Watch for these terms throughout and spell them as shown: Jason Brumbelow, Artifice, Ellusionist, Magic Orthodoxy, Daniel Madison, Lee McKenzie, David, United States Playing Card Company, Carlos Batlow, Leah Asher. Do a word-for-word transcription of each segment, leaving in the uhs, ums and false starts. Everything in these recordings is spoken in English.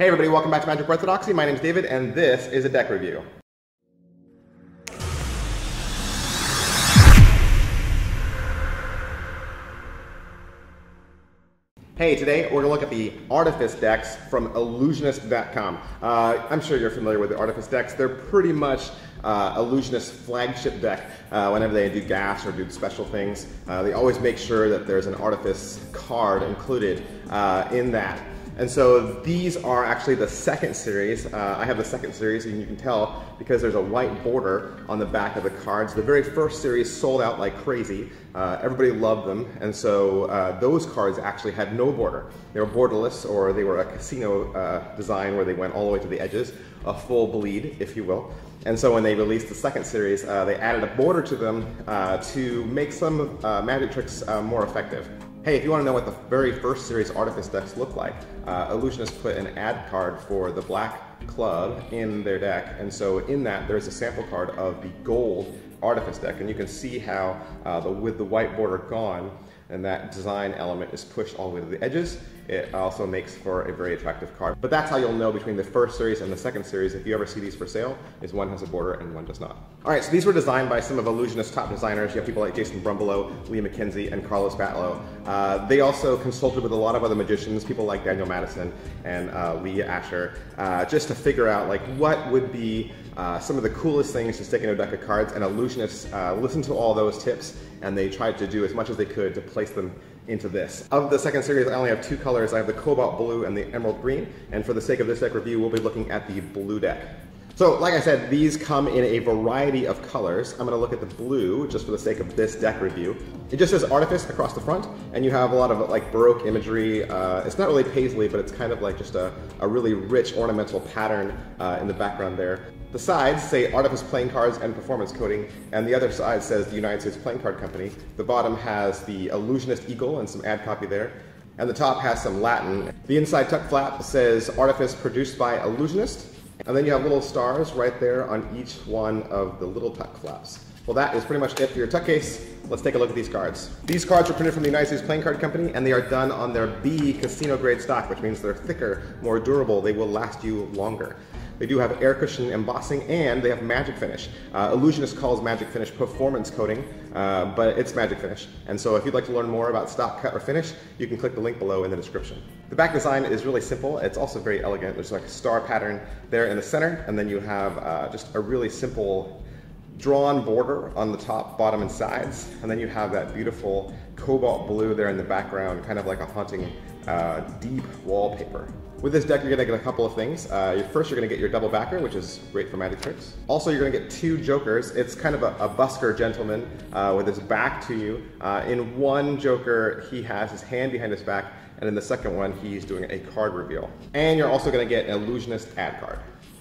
Hey everybody, welcome back to Magic Orthodoxy. My name's David and this is a deck review. Hey, today we're going to look at the Artifice decks from Ellusionist dot com. Uh, I'm sure you're familiar with the Artifice decks. They're pretty much uh, Ellusionist's flagship deck. Uh, whenever they do gas or do special things, uh, they always make sure that there's an Artifice card included uh, in that. And so these are actually the second series. Uh, I have the second series, and you can tell because there's a white border on the back of the cards. The very first series sold out like crazy. Uh, everybody loved them, and so uh, those cards actually had no border. They were borderless, or they were a casino uh, design where they went all the way to the edges, a full bleed, if you will. And so when they released the second series, uh, they added a border to them uh, to make some uh, magic tricks uh, more effective. Hey, if you want to know what the very first series Artifice decks look like, uh, Ellusionist put an ad card for the Black Club in their deck, and so in that there's a sample card of the gold Artifice deck, and you can see how uh, the, with the white border gone, and that design element is pushed all the way to the edges. It also makes for a very attractive card. But that's how you'll know between the first series and the second series, if you ever see these for sale, is one has a border and one does not. All right, so these were designed by some of Ellusionist's top designers. You have people like Jason Brumbelow, Lee McKenzie, and Carlos Batlow. Uh, they also consulted with a lot of other magicians, people like Daniel Madison and uh, Leah Asher, uh, just to figure out like what would be uh, some of the coolest things to stick in a deck of cards. And Ellusionists uh, listened to all those tips, and they tried to do as much as they could to place them into this. Of the second series, I only have two colors. I have the cobalt blue and the emerald green, and for the sake of this deck review, we'll be looking at the blue deck. So, like I said, these come in a variety of colors. I'm going to look at the blue, just for the sake of this deck review. It just says Artifice across the front, and you have a lot of like Baroque imagery. Uh, it's not really paisley, but it's kind of like just a, a really rich ornamental pattern uh, in the background there. The sides say Artifice Playing Cards and Performance Coding, and the other side says the United States Playing Card Company. The bottom has the Ellusionist Eagle and some ad copy there, and the top has some Latin. The inside tuck flap says Artifice produced by Ellusionist, and then you have little stars right there on each one of the little tuck flaps. Well, that is pretty much it for your tuck case. Let's take a look at these cards. These cards are printed from the United States Playing Card Company, and they are done on their B casino grade stock, which means they're thicker, more durable, they will last you longer. They do have air cushion embossing, and they have magic finish. Uh, Ellusionist calls magic finish performance coating, uh, but it's magic finish. And so if you'd like to learn more about stock, cut, or finish, you can click the link below in the description. The back design is really simple. It's also very elegant. There's like a star pattern there in the center, and then you have uh, just a really simple drawn border on the top, bottom, and sides. And then you have that beautiful cobalt blue there in the background, kind of like a haunting uh, deep wallpaper. With this deck, you're gonna get a couple of things. Uh, first, you're gonna get your double backer, which is great for magic tricks. Also, you're gonna get two jokers. It's kind of a, a busker gentleman uh, with his back to you. Uh, in one joker, he has his hand behind his back, and in the second one, he's doing a card reveal. And you're also gonna get an Ellusionist ad card.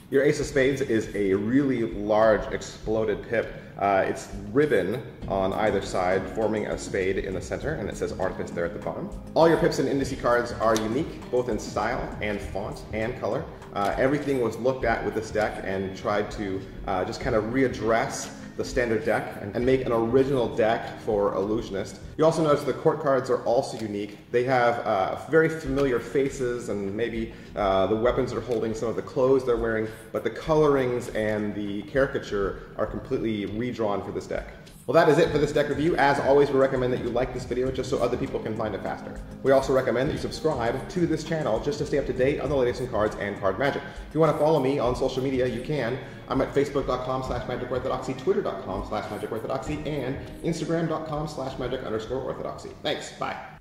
Your ace of spades is a really large exploded pip. Uh, it's ribbon on either side, forming a spade in the center, and it says Artifice there at the bottom. All your pips and indice cards are unique, both in style and font and color. Uh, everything was looked at with this deck and tried to uh, just kind of readdress the standard deck and make an original deck for Ellusionist. You also notice the court cards are also unique. They have uh, very familiar faces, and maybe uh, the weapons are holding some of the clothes they're wearing, but the colorings and the caricature are completely redrawn for this deck. Well, that is it for this deck review. As always, we recommend that you like this video just so other people can find it faster. We also recommend that you subscribe to this channel just to stay up to date on the latest in cards and card magic. If you want to follow me on social media, you can. I'm at facebook.com slash magicorthodoxy, twitter.com slash magicorthodoxy, and instagram.com slash magic underscore orthodoxy. Thanks, bye.